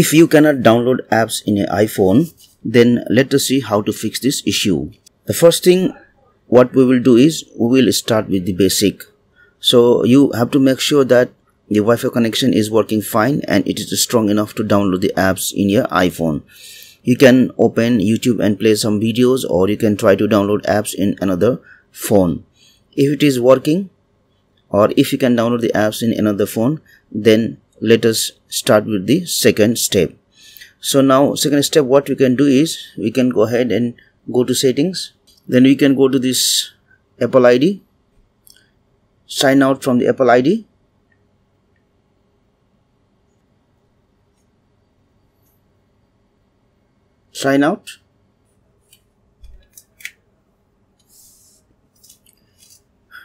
If you cannot download apps in an iPhone, then let us see how to fix this issue. The first thing what we will do is we will start with the basic. So you have to make sure that the Wi-Fi connection is working fine and it is strong enough to download the apps in your iPhone. You can open YouTube and play some videos, or you can try to download apps in another phone. If it is working, or if you can download the apps in another phone, then let us start with the second step. So now second step, what we can do is we can go ahead and go to settings. Then we can go to this Apple ID, sign out from the Apple ID. Sign out.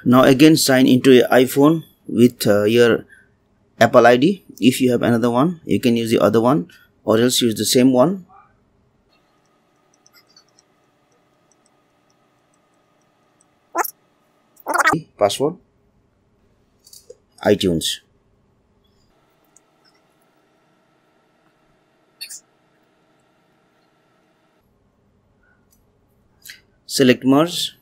Now again sign into your iPhone with your Apple ID. If you have another one, you can use the other one, or else use the same one. Password iTunes. Select merge.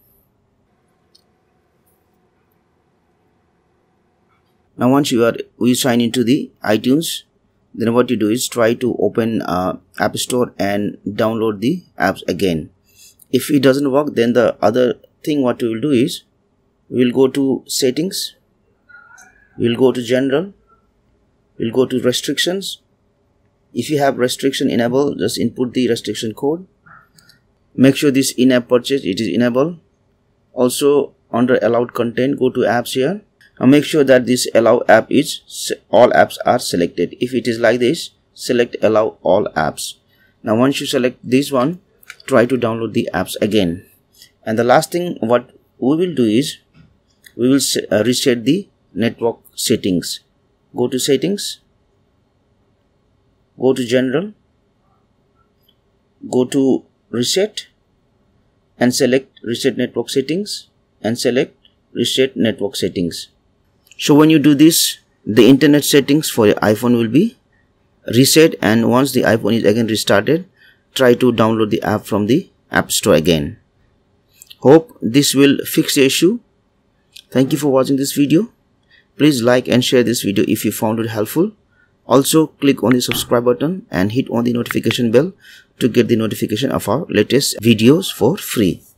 Now once you sign into the iTunes, then what you do is try to open App Store and download the apps again. If it doesn't work, then the other thing what we will do is we'll go to settings, we'll go to general, we'll go to restrictions. If you have restriction enabled, just input the restriction code. Make sure this in-app purchase, it is enabled. Also under allowed content, go to apps here. Now make sure that this allow app is, all apps are selected. If it is like this, select allow all apps. Now once you select this one, try to download the apps again. And the last thing what we will do is we will reset the network settings. Go to settings, go to general, go to reset and select reset network settings and select reset network settings. So when you do this, the internet settings for your iPhone will be reset, and once the iPhone is again restarted, try to download the app from the App Store again. Hope this will fix the issue. Thank you for watching this video. Please like and share this video if you found it helpful. Also click on the subscribe button and hit on the notification bell to get the notification of our latest videos for free.